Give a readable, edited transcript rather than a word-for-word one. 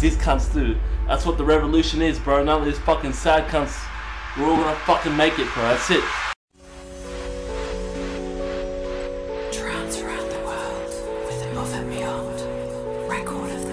these cunts do. That's what the revolution is, bro. None of these fucking sad cunts. We're all gonna fucking make it, bro. That's it. Trance around the world with a Moffat Beyond record of the